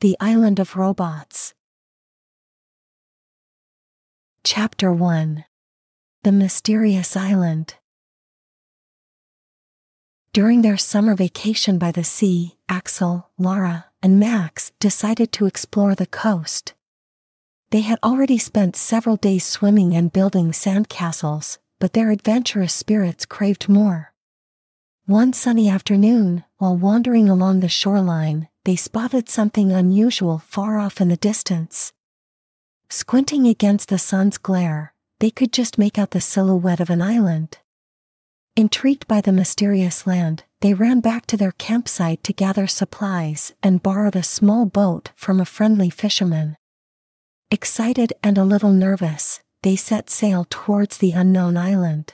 The Island of Robots. Chapter 1. The Mysterious Island. During their summer vacation by the sea, Axel, Lara, and Max decided to explore the coast. They had already spent several days swimming and building sandcastles, but their adventurous spirits craved more. One sunny afternoon, while wandering along the shoreline, they spotted something unusual far off in the distance. Squinting against the sun's glare, they could just make out the silhouette of an island. Intrigued by the mysterious land, they ran back to their campsite to gather supplies and borrowed a small boat from a friendly fisherman. Excited and a little nervous, they set sail towards the unknown island.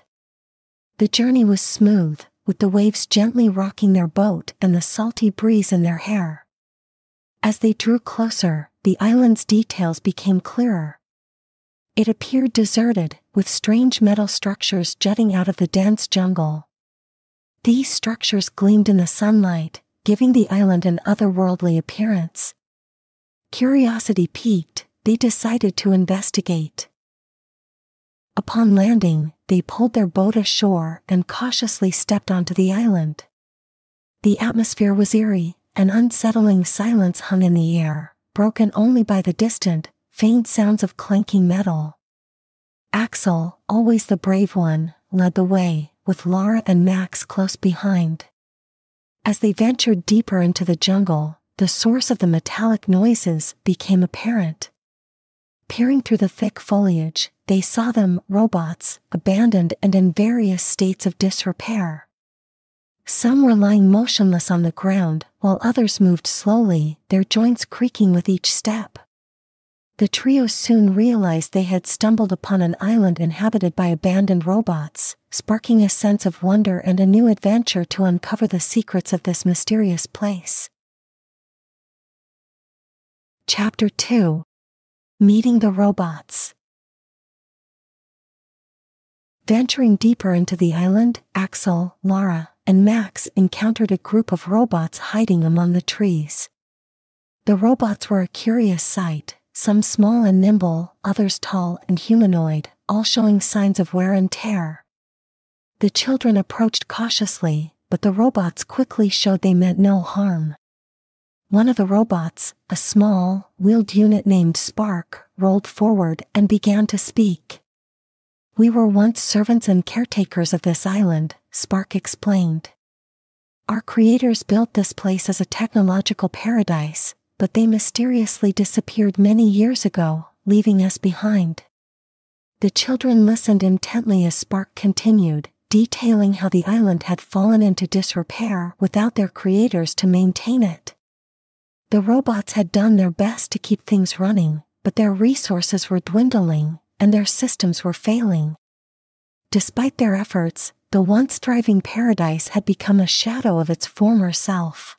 The journey was smooth, with the waves gently rocking their boat and the salty breeze in their hair. As they drew closer, the island's details became clearer. It appeared deserted, with strange metal structures jutting out of the dense jungle. These structures gleamed in the sunlight, giving the island an otherworldly appearance. Curiosity piqued, they decided to investigate. Upon landing, they pulled their boat ashore and cautiously stepped onto the island. The atmosphere was eerie, and unsettling silence hung in the air, broken only by the distant, faint sounds of clanking metal. Axel, always the brave one, led the way, with Lara and Max close behind. As they ventured deeper into the jungle, the source of the metallic noises became apparent. Peering through the thick foliage, they saw them, robots, abandoned and in various states of disrepair. Some were lying motionless on the ground, while others moved slowly, their joints creaking with each step. The trio soon realized they had stumbled upon an island inhabited by abandoned robots, sparking a sense of wonder and a new adventure to uncover the secrets of this mysterious place. Chapter 2. Meeting the Robots. Venturing deeper into the island, Axel, Lara, and Max encountered a group of robots hiding among the trees. The robots were a curious sight, some small and nimble, others tall and humanoid, all showing signs of wear and tear. The children approached cautiously, but the robots quickly showed they meant no harm. One of the robots, a small, wheeled unit named Spark, rolled forward and began to speak. "We were once servants and caretakers of this island," Spark explained. "Our creators built this place as a technological paradise, but they mysteriously disappeared many years ago, leaving us behind." The children listened intently as Spark continued, detailing how the island had fallen into disrepair without their creators to maintain it. The robots had done their best to keep things running, but their resources were dwindling, and their systems were failing. Despite their efforts, the once thriving paradise had become a shadow of its former self.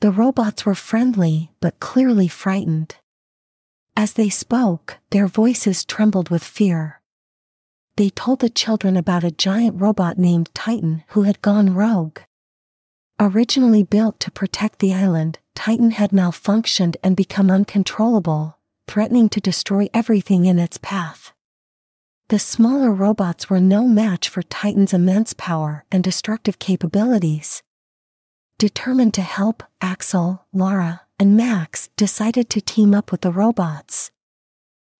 The robots were friendly, but clearly frightened. As they spoke, their voices trembled with fear. They told the children about a giant robot named Titan who had gone rogue. Originally built to protect the island, Titan had malfunctioned and become uncontrollable, threatening to destroy everything in its path. The smaller robots were no match for Titan's immense power and destructive capabilities. Determined to help, Axel, Lara, and Max decided to team up with the robots.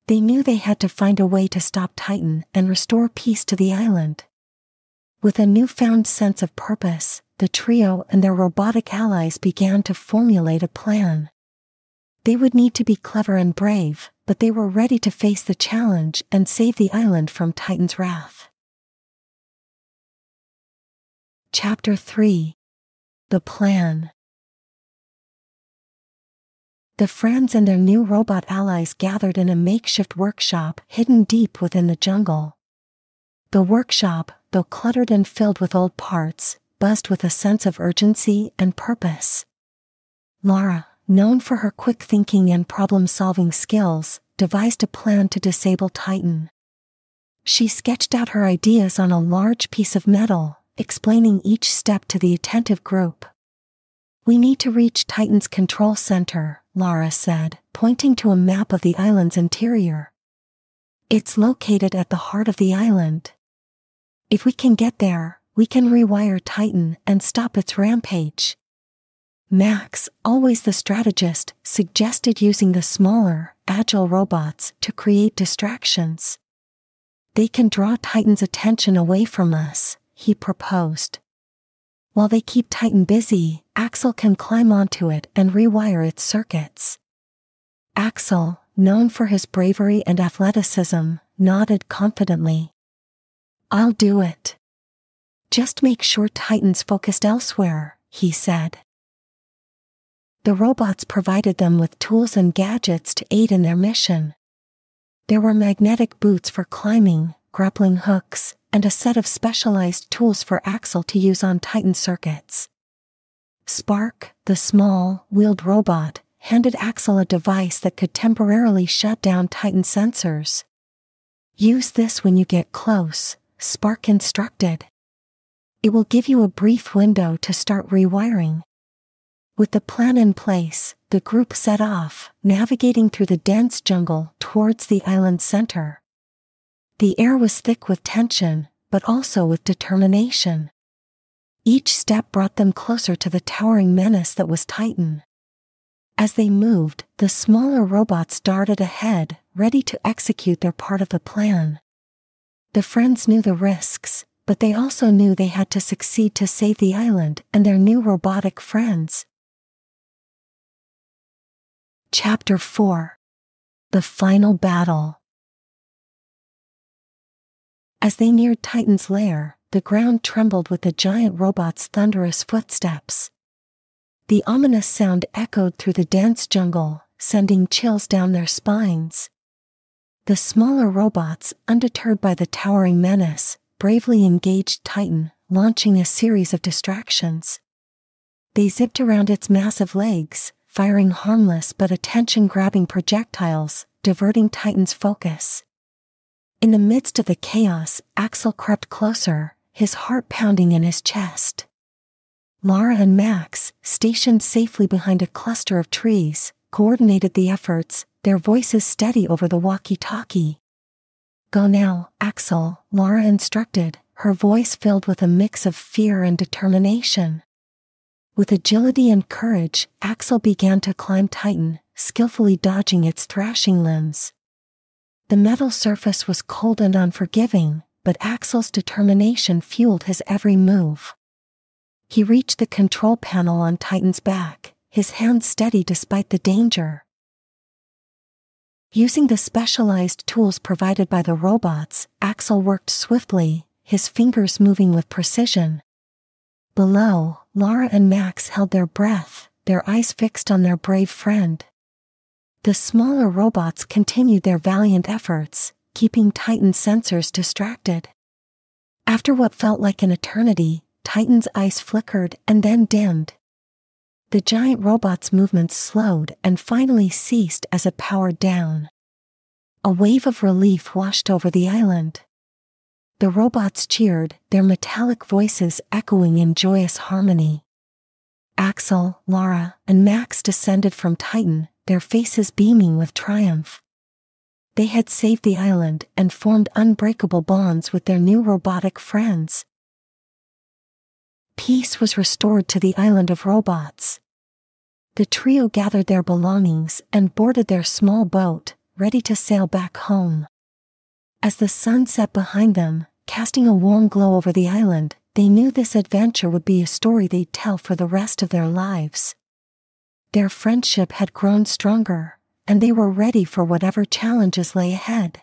They knew they had to find a way to stop Titan and restore peace to the island. With a newfound sense of purpose, the trio and their robotic allies began to formulate a plan. They would need to be clever and brave, but they were ready to face the challenge and save the island from Titan's wrath. Chapter 3. The Plan. The friends and their new robot allies gathered in a makeshift workshop hidden deep within the jungle. The workshop, though cluttered and filled with old parts, buzzed with a sense of urgency and purpose. Lara, known for her quick thinking and problem-solving skills, devised a plan to disable Titan. She sketched out her ideas on a large piece of metal, explaining each step to the attentive group. We need to reach Titan's control center, Lara said, pointing to a map of the island's interior. It's located at the heart of the island. If we can get there, we can rewire Titan and stop its rampage. Max, always the strategist, suggested using the smaller, agile robots to create distractions. They can draw Titan's attention away from us, he proposed. While they keep Titan busy, Axel can climb onto it and rewire its circuits. Axel, known for his bravery and athleticism, nodded confidently. I'll do it. Just make sure Titan's focused elsewhere, he said. The robots provided them with tools and gadgets to aid in their mission. There were magnetic boots for climbing, grappling hooks, and a set of specialized tools for Axel to use on Titan circuits. Spark, the small, wheeled robot, handed Axel a device that could temporarily shut down Titan sensors. Use this when you get close, Spark instructed. It will give you a brief window to start rewiring. With the plan in place, the group set off, navigating through the dense jungle towards the island center. The air was thick with tension, but also with determination. Each step brought them closer to the towering menace that was Titan. As they moved, the smaller robots darted ahead, ready to execute their part of the plan. The friends knew the risks, but they also knew they had to succeed to save the island and their new robotic friends. Chapter 4. The Final Battle. As they neared Titan's lair, the ground trembled with the giant robot's thunderous footsteps. The ominous sound echoed through the dense jungle, sending chills down their spines. The smaller robots, undeterred by the towering menace, bravely engaged Titan, launching a series of distractions. They zipped around its massive legs, firing harmless but attention-grabbing projectiles, diverting Titan's focus. In the midst of the chaos, Axel crept closer, his heart pounding in his chest. Lara and Max, stationed safely behind a cluster of trees, coordinated the efforts, their voices steady over the walkie-talkie. "Go now, Axel," Lara instructed, her voice filled with a mix of fear and determination. With agility and courage, Axel began to climb Titan, skillfully dodging its thrashing limbs. The metal surface was cold and unforgiving, but Axel's determination fueled his every move. He reached the control panel on Titan's back, his hands steady despite the danger. Using the specialized tools provided by the robots, Axel worked swiftly, his fingers moving with precision. Below, Lara and Max held their breath, their eyes fixed on their brave friend. The smaller robots continued their valiant efforts, keeping Titan's sensors distracted. After what felt like an eternity, Titan's eyes flickered and then dimmed. The giant robot's movements slowed and finally ceased as it powered down. A wave of relief washed over the island. The robots cheered, their metallic voices echoing in joyous harmony. Axel, Lara, and Max descended from Titan, their faces beaming with triumph. They had saved the island and formed unbreakable bonds with their new robotic friends. Peace was restored to the island of robots. The trio gathered their belongings and boarded their small boat, ready to sail back home. As the sun set behind them, casting a warm glow over the island, they knew this adventure would be a story they'd tell for the rest of their lives. Their friendship had grown stronger, and they were ready for whatever challenges lay ahead.